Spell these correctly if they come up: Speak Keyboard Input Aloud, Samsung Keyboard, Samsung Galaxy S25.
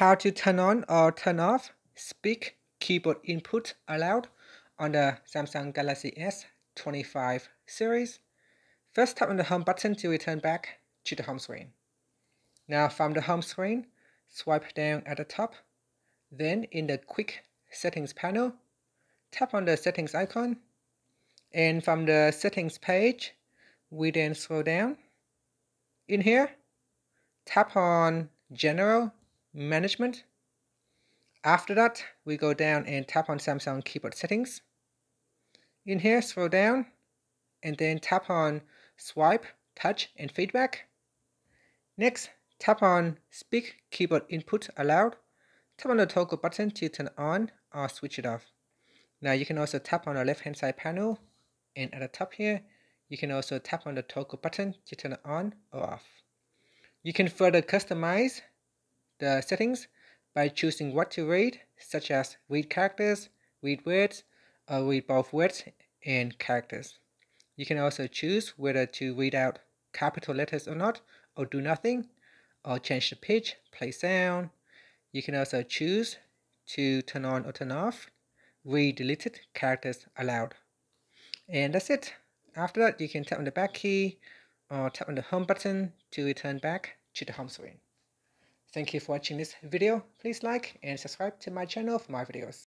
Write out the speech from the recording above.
how to turn on or turn off Speak Keyboard Input Aloud on the Samsung Galaxy S25 series. First, tap on the Home button to return back to the home screen. Now from the home screen, swipe down at the top. Then in the Quick Settings panel, tap on the Settings icon. And from the Settings page, we then scroll down. In here, tap on General, Management. After that, we go down and tap on Samsung Keyboard Settings. In here, scroll down, and then tap on Swipe, Touch, and Feedback. Next, tap on Speak Keyboard Input Aloud. Tap on the toggle button to turn on or switch it off. Now you can also tap on the left-hand side panel, and at the top here, you can also tap on the toggle button to turn it on or off. You can further customize the settings by choosing what to read, such as read characters, read words, or read both words and characters. You can also choose whether to read out capital letters or not, or do nothing, or change the pitch, play sound. You can also choose to turn on or turn off read deleted characters aloud. And that's it. After that, you can tap on the back key or tap on the home button to return back to the home screen. Thank you for watching this video. Please like and subscribe to my channel for my videos.